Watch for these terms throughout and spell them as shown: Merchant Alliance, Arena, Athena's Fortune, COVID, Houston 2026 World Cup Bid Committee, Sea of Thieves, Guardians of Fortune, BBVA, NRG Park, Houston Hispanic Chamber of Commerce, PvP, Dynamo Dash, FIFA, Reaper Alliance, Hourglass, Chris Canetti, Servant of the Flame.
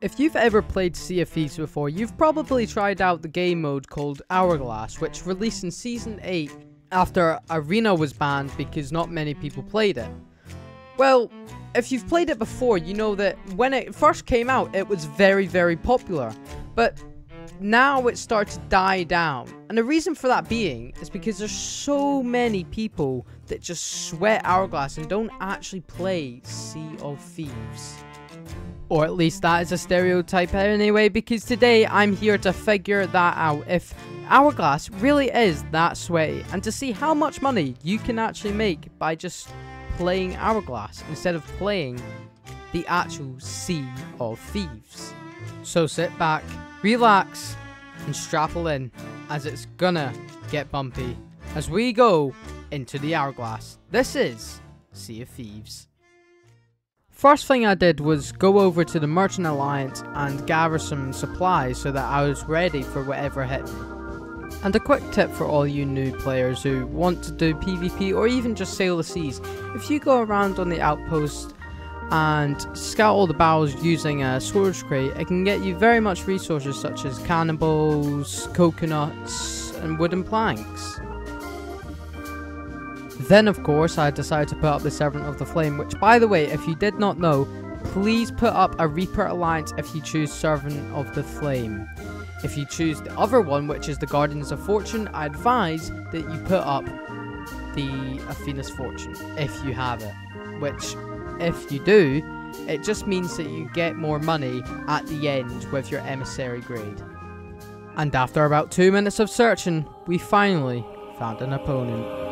If you've ever played Sea of Thieves before, you've probably tried out the game mode called Hourglass, which released in Season 8 after Arena was banned because not many people played it. Well, if you've played it before, you know that when it first came out, it was very, very popular. But now it starts to die down. And the reason for that being is because there's so many people that just sweat Hourglass and don't actually play Sea of Thieves. Or at least that is a stereotype anyway, because today I'm here to figure that out, if Hourglass really is that sweaty, and to see how much money you can actually make by just playing Hourglass instead of playing the actual Sea of Thieves. So sit back, relax, and strapple in, as it's gonna get bumpy as we go into the Hourglass. This is Sea of Thieves. First thing I did was go over to the Merchant Alliance and gather some supplies so that I was ready for whatever hit me. And a quick tip for all you new players who want to do PvP or even just sail the seas: if you go around on the outpost and scout all the barrels using a storage crate, it can get you very much resources such as cannonballs, coconuts and wooden planks. Then of course I decided to put up the Servant of the Flame, which, by the way, if you did not know, please put up a Reaper Alliance if you choose Servant of the Flame. If you choose the other one, which is the Guardians of Fortune, I advise that you put up the Athena's Fortune if you have it, which if you do, it just means that you get more money at the end with your emissary grade. And after about 2 minutes of searching, we finally found an opponent.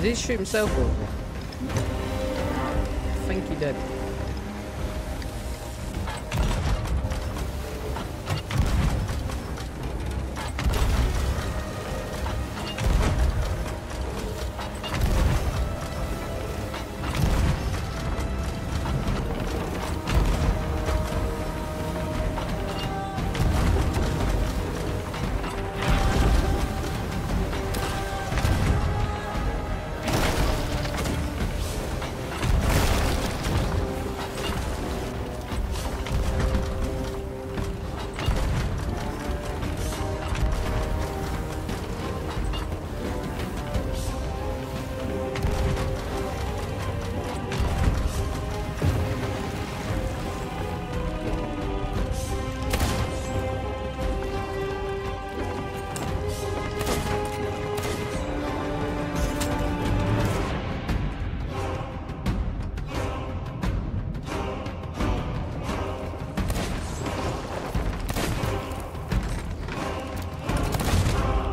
Did he shoot himself over? I think he did.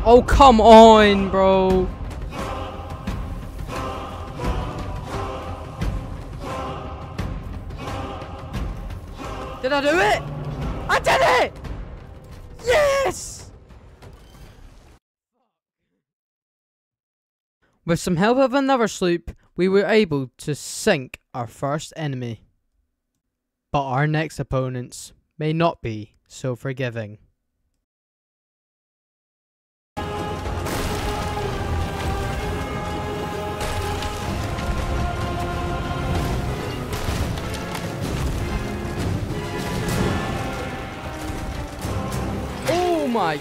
Oh, come on, bro. Did I do it? I did it! Yes! With some help of another sloop, we were able to sink our first enemy. But our next opponents may not be so forgiving. My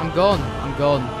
I'm gone, bro. I'm gone.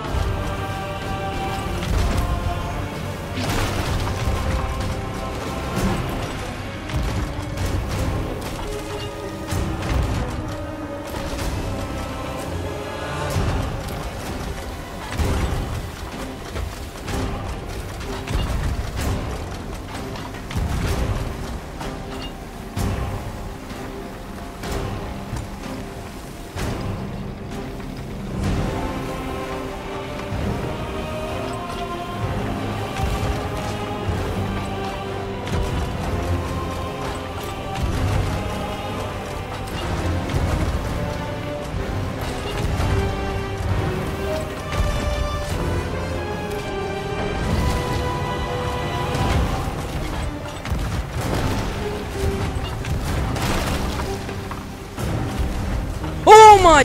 Oh my!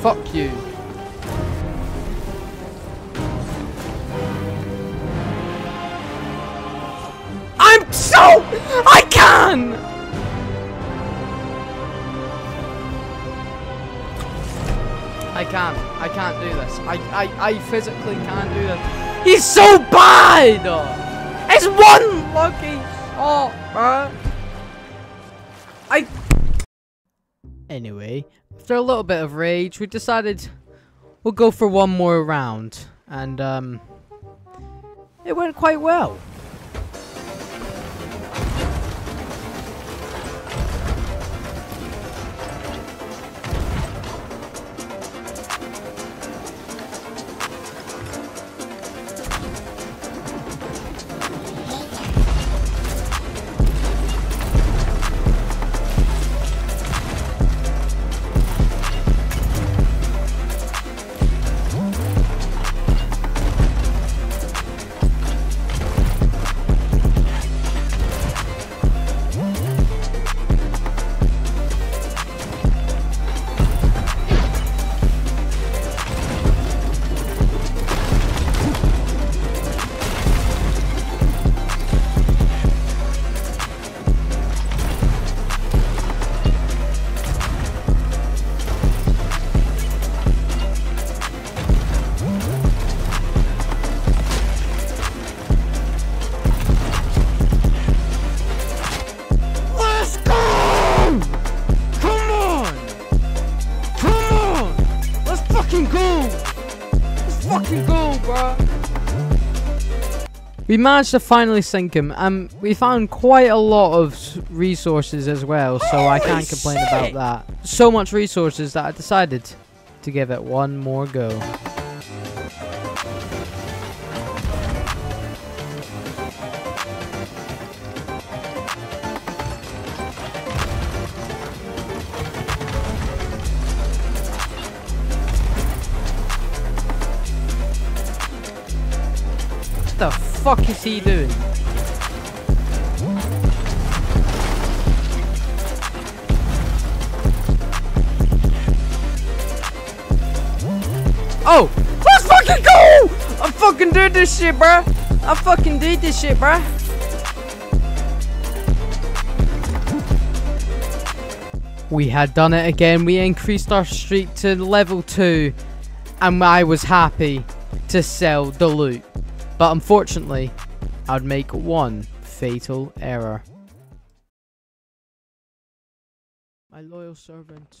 Fuck you. I'm so... I can! I can't do this. I physically can't do this. He's so bad! It's one lucky shot, bruh. Anyway, after a little bit of rage, we decided we'll go for one more round. And, it went quite well. We managed to finally sink him, and we found quite a lot of resources as well, so I can't complain about that. So much resources that I decided to give it one more go. What the fuck is he doing? Oh! Let's fucking go! I fucking did this shit, bruh! I fucking did this shit, bruh! We had done it again. We increased our streak to level 2. And I was happy to sell the loot. But unfortunately, I'd make one fatal error. My loyal servant.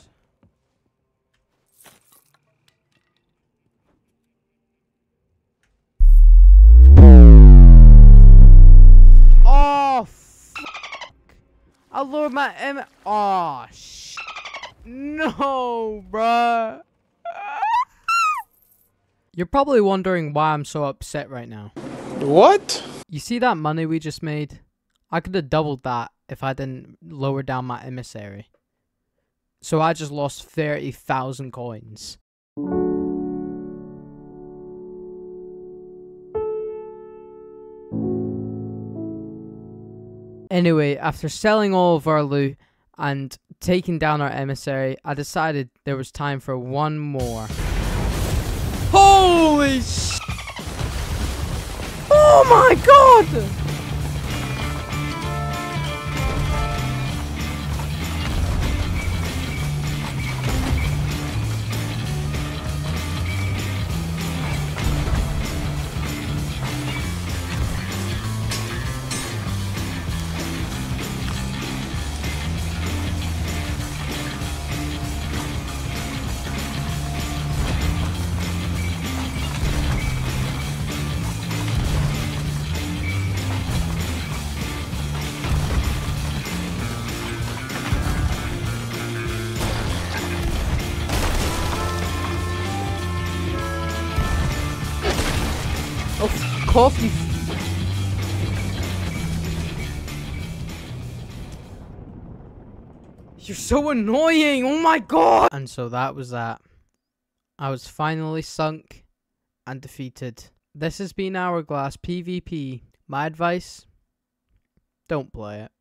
Oh, fuck. I lowered my M. Oh, shit. No, bruh. You're probably wondering why I'm so upset right now. What? You see that money we just made? I could have doubled that if I didn't lower down my emissary. So I just lost 30,000 coins. Anyway, after selling all of our loot and taking down our emissary, I decided there was time for one more. Holy sh! Oh my god! Oh, coffee. You're so annoying. Oh my god. And so that was that. I was finally sunk and defeated. This has been Hourglass PvP. My advice? Don't play it.